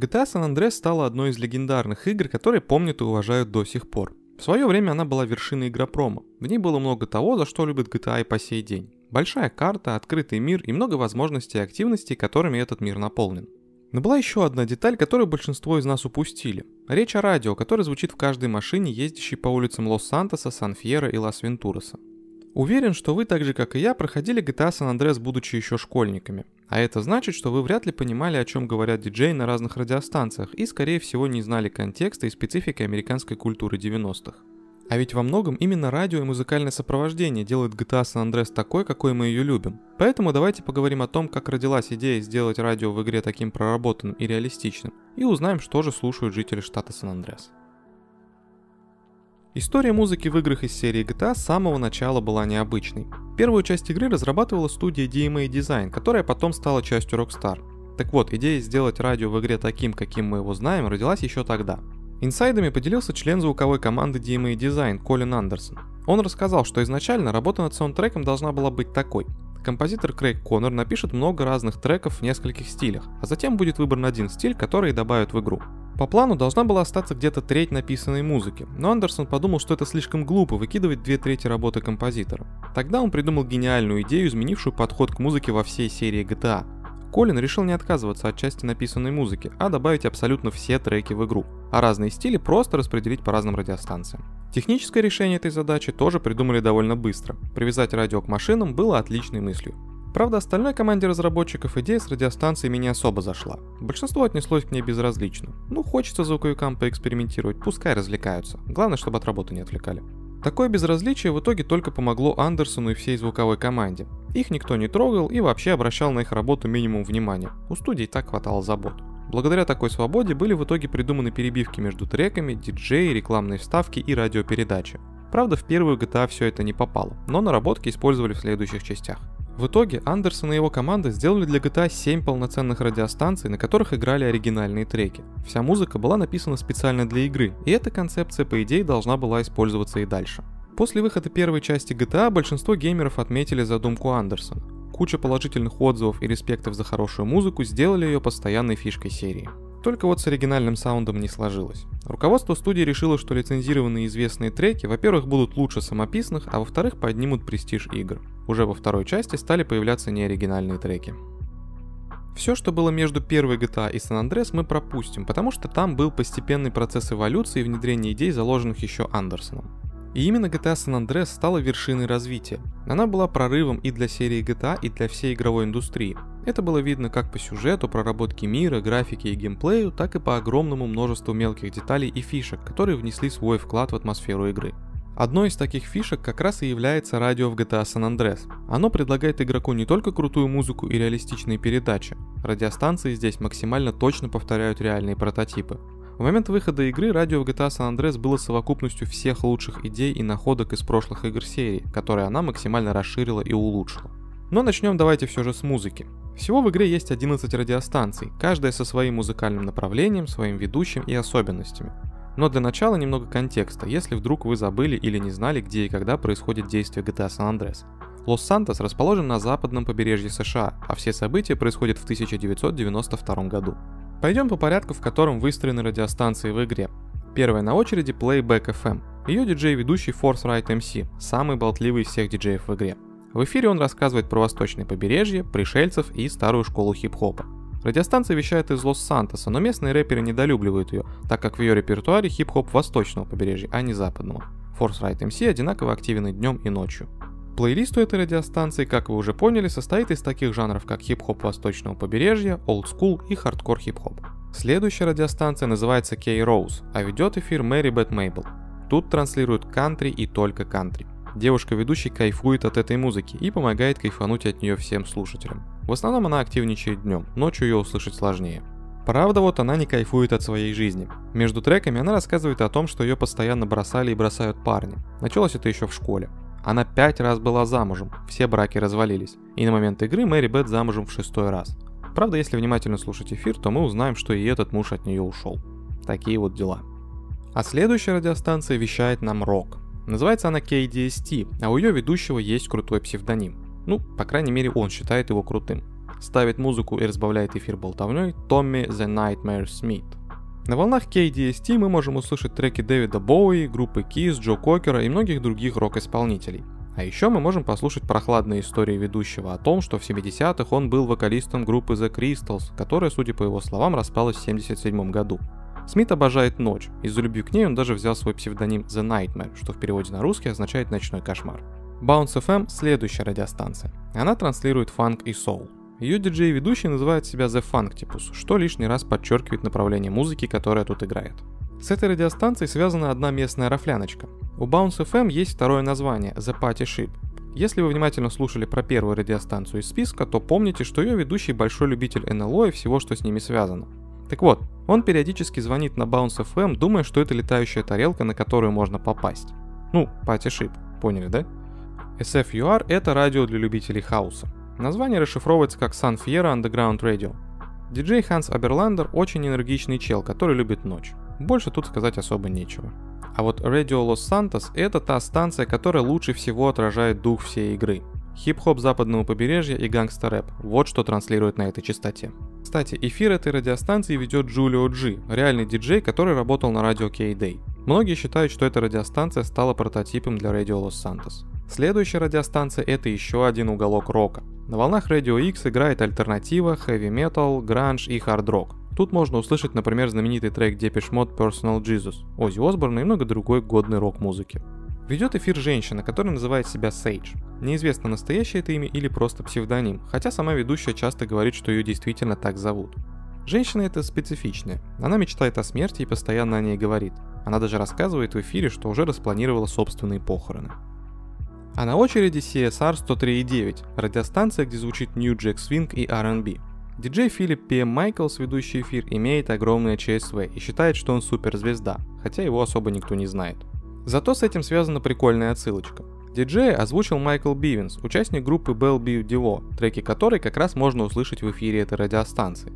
GTA San Andreas стала одной из легендарных игр, которые помнят и уважают до сих пор. В свое время она была вершиной игропрома. В ней было много того, за что любят GTA и по сей день. Большая карта, открытый мир и много возможностей и активностей, которыми этот мир наполнен. Но была еще одна деталь, которую большинство из нас упустили. Речь о радио, которое звучит в каждой машине, ездящей по улицам Лос-Сантоса, Сан-Фиерро и Лас-Вентураса. Уверен, что вы, так же как и я, проходили GTA San Andreas, будучи еще школьниками. А это значит, что вы вряд ли понимали, о чем говорят диджеи на разных радиостанциях, и, скорее всего, не знали контекста и специфики американской культуры 90-х. А ведь во многом именно радио и музыкальное сопровождение делают GTA San Andreas такой, какой мы ее любим. Поэтому давайте поговорим о том, как родилась идея сделать радио в игре таким проработанным и реалистичным, и узнаем, что же слушают жители штата Сан-Андреас. История музыки в играх из серии GTA с самого начала была необычной. Первую часть игры разрабатывала студия DMA Design, которая потом стала частью Rockstar. Так вот, идея сделать радио в игре таким, каким мы его знаем, родилась еще тогда. Инсайдами поделился член звуковой команды DMA Design Колин Андерсон. Он рассказал, что изначально работа над саундтреком должна была быть такой. Композитор Крейг Коннор напишет много разных треков в нескольких стилях, а затем будет выбран один стиль, который добавят в игру. По плану должна была остаться где-то треть написанной музыки, но Андерсон подумал, что это слишком глупо выкидывать две трети работы композитора. Тогда он придумал гениальную идею, изменившую подход к музыке во всей серии GTA. Колин решил не отказываться от части написанной музыки, а добавить абсолютно все треки в игру, а разные стили просто распределить по разным радиостанциям. Техническое решение этой задачи тоже придумали довольно быстро. Привязать радио к машинам было отличной мыслью. Правда, остальной команде разработчиков идея с радиостанциями не особо зашла. Большинство отнеслось к ней безразлично. Ну, хочется звуковикам поэкспериментировать, пускай развлекаются. Главное, чтобы от работы не отвлекали. Такое безразличие в итоге только помогло Андерсону и всей звуковой команде. Их никто не трогал и вообще обращал на их работу минимум внимания. У студии так хватало забот. Благодаря такой свободе были в итоге придуманы перебивки между треками, диджеи, рекламные вставки и радиопередачи. Правда, в первую GTA все это не попало, но наработки использовали в следующих частях. В итоге Андерсон и его команда сделали для GTA 7 полноценных радиостанций, на которых играли оригинальные треки. Вся музыка была написана специально для игры, и эта концепция, по идее, должна была использоваться и дальше. После выхода первой части GTA большинство геймеров отметили задумку Андерсона. Куча положительных отзывов и респектов за хорошую музыку сделали ее постоянной фишкой серии. Только вот с оригинальным саундом не сложилось. Руководство студии решило, что лицензированные известные треки, во-первых, будут лучше самописных, а во-вторых, поднимут престиж игр. Уже во второй части стали появляться неоригинальные треки. Все, что было между первой GTA и San Andreas, мы пропустим, потому что там был постепенный процесс эволюции и внедрения идей, заложенных еще Андерсоном. И именно GTA San Andreas стала вершиной развития. Она была прорывом и для серии GTA, и для всей игровой индустрии. Это было видно как по сюжету, проработке мира, графике и геймплею, так и по огромному множеству мелких деталей и фишек, которые внесли свой вклад в атмосферу игры. Одной из таких фишек как раз и является радио в GTA San Andreas. Оно предлагает игроку не только крутую музыку и реалистичные передачи. Радиостанции здесь максимально точно повторяют реальные прототипы. В момент выхода игры радио в GTA San Andreas было совокупностью всех лучших идей и находок из прошлых игр серии, которые она максимально расширила и улучшила. Но начнем давайте все же с музыки. Всего в игре есть 11 радиостанций, каждая со своим музыкальным направлением, своим ведущим и особенностями. Но для начала немного контекста, если вдруг вы забыли или не знали, где и когда происходит действие GTA San Andreas. Лос-Сантос расположен на западном побережье США, а все события происходят в 1992 году. Пойдем по порядку, в котором выстроены радиостанции в игре. Первая на очереди Playback FM. Ее диджей-ведущий Forth Right MC, самый болтливый из всех диджеев в игре. В эфире он рассказывает про восточное побережье, пришельцев и старую школу хип-хопа. Радиостанция вещает из Лос-Сантоса, но местные рэперы недолюбливают ее, так как в ее репертуаре хип-хоп восточного побережья, а не западного. Forth Right MC одинаково активен и днем, и ночью. Плейлист у этой радиостанции, как вы уже поняли, состоит из таких жанров, как хип-хоп восточного побережья, олдскул и хардкор хип-хоп. Следующая радиостанция называется Кей Роуз, а ведет эфир Мэри Бет Мейбл. Тут транслируют кантри и только кантри. Девушка-ведущий кайфует от этой музыки и помогает кайфануть от нее всем слушателям. В основном она активничает днем, ночью ее услышать сложнее. Правда, вот она не кайфует от своей жизни. Между треками она рассказывает о том, что ее постоянно бросали и бросают парни. Началось это еще в школе. Она 5 раз была замужем, все браки развалились, и на момент игры Мэри Бет замужем в 6-й раз. Правда, если внимательно слушать эфир, то мы узнаем, что и этот муж от нее ушел. Такие вот дела. А следующая радиостанция вещает нам рок. Называется она KDST, а у ее ведущего есть крутой псевдоним. Ну, по крайней мере, он считает его крутым. ставит музыку и разбавляет эфир болтовней Томми The Nightmare Smith. На волнах KDST мы можем услышать треки Дэвида Боуи, группы Kiss, Джо Кокера и многих других рок-исполнителей. А еще мы можем послушать прохладные истории ведущего о том, что в 70-х он был вокалистом группы The Crystals, которая, судя по его словам, распалась в 1977 году. Смит обожает ночь, из-за любви к ней он даже взял свой псевдоним The Nightmare, что в переводе на русский означает «ночной кошмар». Bounce FM – следующая радиостанция. Она транслирует фанк и соул. Ее диджей-ведущий называет себя The Functipus, что лишний раз подчеркивает направление музыки, которая тут играет. С этой радиостанцией связана одна местная рафляночка. У Bounce FM есть второе название – The Party Ship. Если вы внимательно слушали про первую радиостанцию из списка, то помните, что ее ведущий большой любитель НЛО и всего, что с ними связано. Так вот, он периодически звонит на Bounce FM, думая, что это летающая тарелка, на которую можно попасть. Ну, Party Ship, поняли, да? SFUR – это радио для любителей хауса. Название расшифровывается как San Fierro Underground Radio. Диджей Ханс Аберландер очень энергичный чел, который любит ночь. Больше тут сказать особо нечего. А вот Radio Los Santos – это та станция, которая лучше всего отражает дух всей игры. Хип-хоп западного побережья и гангстер-рэп – вот что транслирует на этой частоте. Кстати, эфир этой радиостанции ведет Джулио Джи, реальный диджей, который работал на радио K-Day. Многие считают, что эта радиостанция стала прототипом для Radio Los Santos. Следующая радиостанция – это еще один уголок рока. На волнах Radio X играет альтернатива, хэви-метал, гранж и хард-рок. Тут можно услышать, например, знаменитый трек Depeche Mode Personal Jesus, Оззи Осборн и много другой годной рок-музыки. Ведет эфир женщина, которая называет себя Сейдж. Неизвестно, настоящее это имя или просто псевдоним, хотя сама ведущая часто говорит, что ее действительно так зовут. Женщина эта специфичная, она мечтает о смерти и постоянно о ней говорит. Она даже рассказывает в эфире, что уже распланировала собственные похороны. А на очереди CSR 103.9, радиостанция, где звучит New Jack Swing и R&B. Диджей Филипп П.М. Майклс, ведущий эфир, имеет огромное ЧСВ и считает, что он суперзвезда, хотя его особо никто не знает. Зато с этим связана прикольная отсылочка. Диджея озвучил Майкл Бивенс, участник группы Bell Biv DeVoe, треки которой как раз можно услышать в эфире этой радиостанции.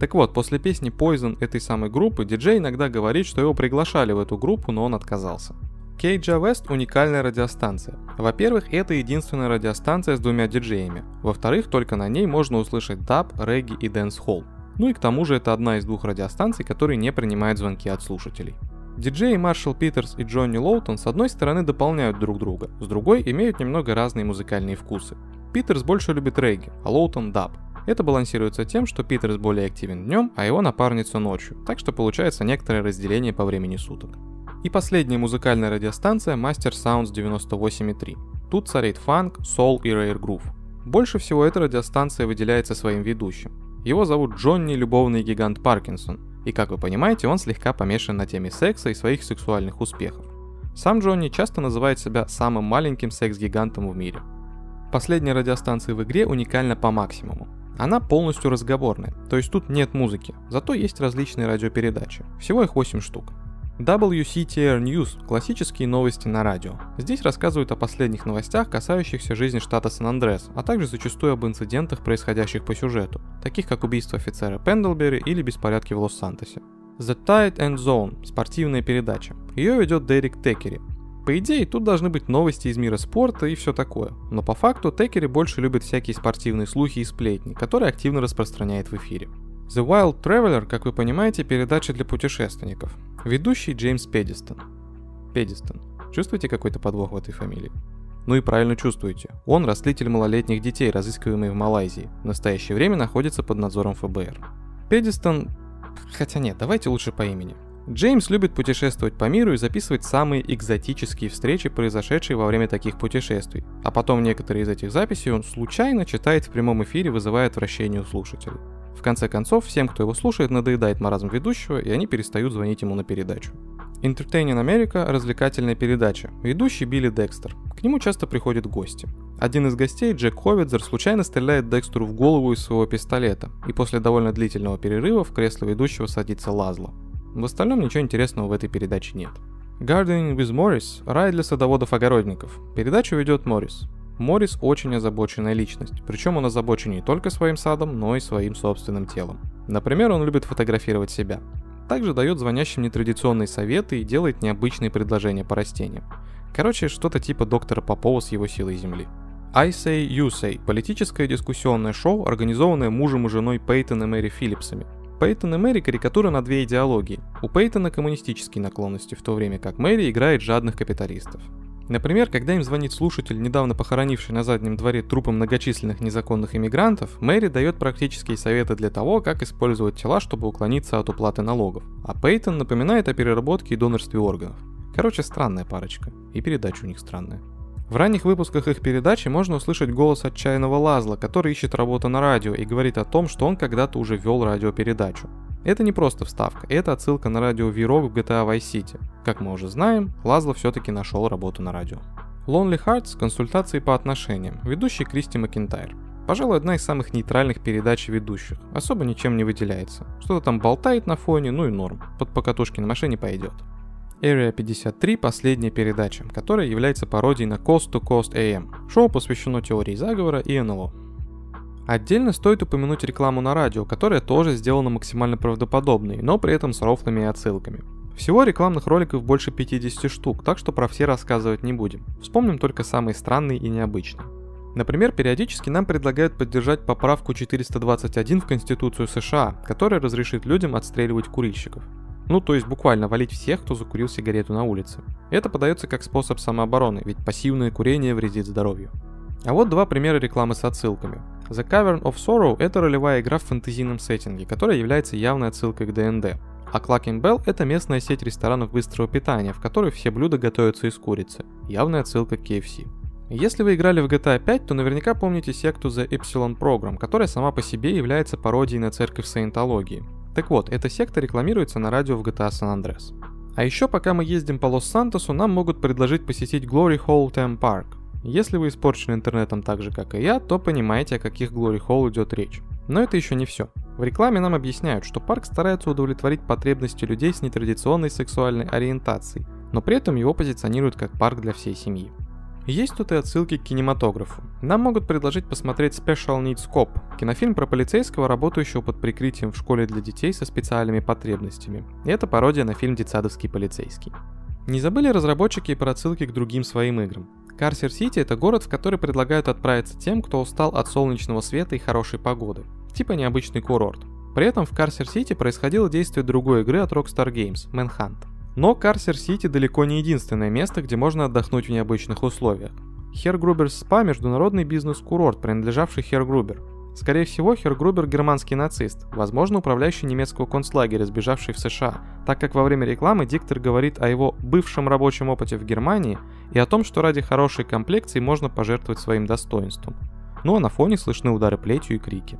Так вот, после песни Poison этой самой группы диджей иногда говорит, что его приглашали в эту группу, но он отказался. KJ West – уникальная радиостанция. Во-первых, это единственная радиостанция с двумя диджеями. Во-вторых, только на ней можно услышать даб, регги и дэнс-холл. Ну и к тому же это одна из двух радиостанций, которые не принимают звонки от слушателей. Диджеи Маршалл Питерс и Джонни Лоутон с одной стороны дополняют друг друга, с другой имеют немного разные музыкальные вкусы. Питерс больше любит регги, а Лоутон – даб. Это балансируется тем, что Питерс более активен днем, а его напарница ночью, так что получается некоторое разделение по времени суток. И последняя музыкальная радиостанция Master Sounds 98.3. Тут царит фанк, соул и рейр-грув. Больше всего эта радиостанция выделяется своим ведущим. Его зовут Джонни Любовный Гигант Паркинсон, и, как вы понимаете, он слегка помешан на теме секса и своих сексуальных успехов. Сам Джонни часто называет себя самым маленьким секс-гигантом в мире. Последняя радиостанция в игре уникальна по максимуму. Она полностью разговорная, то есть тут нет музыки, зато есть различные радиопередачи, всего их 8 штук. WCTR News – классические новости на радио. Здесь рассказывают о последних новостях, касающихся жизни штата Сан-Андреас, а также зачастую об инцидентах, происходящих по сюжету, таких как убийство офицера Пендлбери или беспорядки в Лос-Сантосе. The Tide and Zone – спортивная передача. Ее ведет Дерек Текери. По идее, тут должны быть новости из мира спорта и все такое, но по факту Текери больше любит всякие спортивные слухи и сплетни, которые активно распространяет в эфире. The Wild Traveler, как вы понимаете, передача для путешественников. Ведущий Джеймс Педистон. Педистон. Чувствуете какой-то подвох в этой фамилии? Ну и правильно чувствуете. Он растлитель малолетних детей, разыскиваемый в Малайзии. В настоящее время находится под надзором ФБР. Педистон... Хотя нет, давайте лучше по имени. Джеймс любит путешествовать по миру и записывать самые экзотические встречи, произошедшие во время таких путешествий. А потом некоторые из этих записей он случайно читает в прямом эфире, вызывая отвращение у слушателей. В конце концов, всем, кто его слушает, надоедает маразм ведущего, и они перестают звонить ему на передачу. Entertaining America – развлекательная передача, ведущий Билли Декстер. К нему часто приходят гости. Один из гостей, Джек Ховитзер, случайно стреляет Декстеру в голову из своего пистолета, и после довольно длительного перерыва в кресло ведущего садится Лазло. В остальном ничего интересного в этой передаче нет. Gardening with Morris – рай для садоводов-огородников. Передачу ведет Моррис. Моррис очень озабоченная личность, причем он озабочен не только своим садом, но и своим собственным телом. Например, он любит фотографировать себя. Также дает звонящим нетрадиционные советы и делает необычные предложения по растениям. Короче, что-то типа доктора Попова с его силой земли. I Say You Say – политическое дискуссионное шоу, организованное мужем и женой Пейтон и Мэри Филлипсами. Пейтон и Мэри – карикатура на две идеологии. У Пейтона коммунистические наклонности, в то время как Мэри играет жадных капиталистов. Например, когда им звонит слушатель, недавно похоронивший на заднем дворе трупы многочисленных незаконных иммигрантов, Мэри дает практические советы для того, как использовать тела, чтобы уклониться от уплаты налогов, а Пейтон напоминает о переработке и донорстве органов. Короче, странная парочка. И передача у них странная. В ранних выпусках их передачи можно услышать голос отчаянного Лазла, который ищет работу на радио и говорит о том, что он когда-то уже вел радиопередачу. Это не просто вставка, это отсылка на радио V-Rock в GTA Vice City. Как мы уже знаем, Лазло все-таки нашел работу на радио. Lonely Hearts – консультации по отношениям, ведущий Кристи Макентайр. Пожалуй, одна из самых нейтральных передач ведущих, особо ничем не выделяется. Что-то там болтает на фоне, ну и норм, под покатушки на машине пойдет. Area 53 – последняя передача, которая является пародией на Coast to Coast AM. Шоу посвящено теории заговора и НЛО. Отдельно стоит упомянуть рекламу на радио, которая тоже сделана максимально правдоподобной, но при этом с рофлами и отсылками. Всего рекламных роликов больше 50 штук, так что про все рассказывать не будем. Вспомним только самые странные и необычные. Например, периодически нам предлагают поддержать поправку 421 в Конституцию США, которая разрешит людям отстреливать курильщиков. Ну, то есть буквально валить всех, кто закурил сигарету на улице. Это подается как способ самообороны, ведь пассивное курение вредит здоровью. А вот два примера рекламы с отсылками. The Cavern of Sorrow – это ролевая игра в фэнтезийном сеттинге, которая является явной отсылкой к ДНД. А Clucking Bell – это местная сеть ресторанов быстрого питания, в которой все блюда готовятся из курицы. Явная отсылка к KFC. Если вы играли в GTA 5, то наверняка помните секту The Epsilon Program, которая сама по себе является пародией на церковь саентологии. Так вот, эта секта рекламируется на радио в GTA San Andreas. А еще пока мы ездим по Лос-Сантосу, нам могут предложить посетить Glory Hole Theme Park. Если вы испорчены интернетом так же, как и я, то понимаете, о каких Glory Hole идет речь. Но это еще не все. В рекламе нам объясняют, что парк старается удовлетворить потребности людей с нетрадиционной сексуальной ориентацией, но при этом его позиционируют как парк для всей семьи. Есть тут и отсылки к кинематографу. Нам могут предложить посмотреть Special Needs Cop, кинофильм про полицейского, работающего под прикрытием в школе для детей со специальными потребностями. Это пародия на фильм «Детсадовский полицейский». Не забыли разработчики и про отсылки к другим своим играм. Карсон Сити – это город, в который предлагают отправиться тем, кто устал от солнечного света и хорошей погоды. Типа необычный курорт. При этом в Карсон Сити происходило действие другой игры от Rockstar Games – Manhunt. Но Карсер Сити далеко не единственное место, где можно отдохнуть в необычных условиях. Хергрубер Спа – международный бизнес-курорт, принадлежавший Хергрубер. Скорее всего, Хергрубер – германский нацист, возможно, управляющий немецкого концлагеря, сбежавший в США, так как во время рекламы диктор говорит о его бывшем рабочем опыте в Германии и о том, что ради хорошей комплекции можно пожертвовать своим достоинством. Ну а на фоне слышны удары плетью и крики.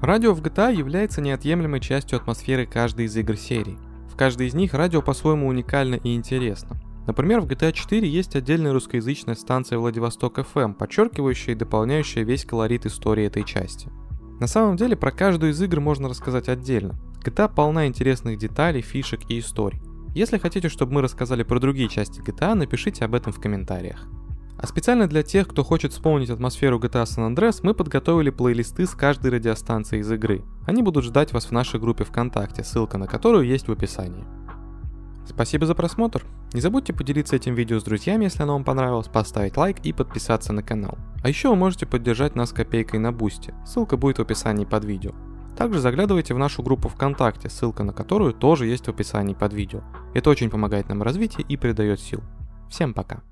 Радио в GTA является неотъемлемой частью атмосферы каждой из игр серии. В каждой из них радио по-своему уникально и интересно. Например, в GTA 4 есть отдельная русскоязычная станция Владивосток FM, подчеркивающая и дополняющая весь колорит истории этой части. На самом деле, про каждую из игр можно рассказать отдельно. GTA полна интересных деталей, фишек и историй. Если хотите, чтобы мы рассказали про другие части GTA, напишите об этом в комментариях. А специально для тех, кто хочет вспомнить атмосферу GTA San Andreas, мы подготовили плейлисты с каждой радиостанции из игры. Они будут ждать вас в нашей группе ВКонтакте, ссылка на которую есть в описании. Спасибо за просмотр. Не забудьте поделиться этим видео с друзьями, если оно вам понравилось, поставить лайк и подписаться на канал. А еще вы можете поддержать нас копейкой на Boosty, ссылка будет в описании под видео. Также заглядывайте в нашу группу ВКонтакте, ссылка на которую тоже есть в описании под видео. Это очень помогает нам в развитии и придает сил. Всем пока.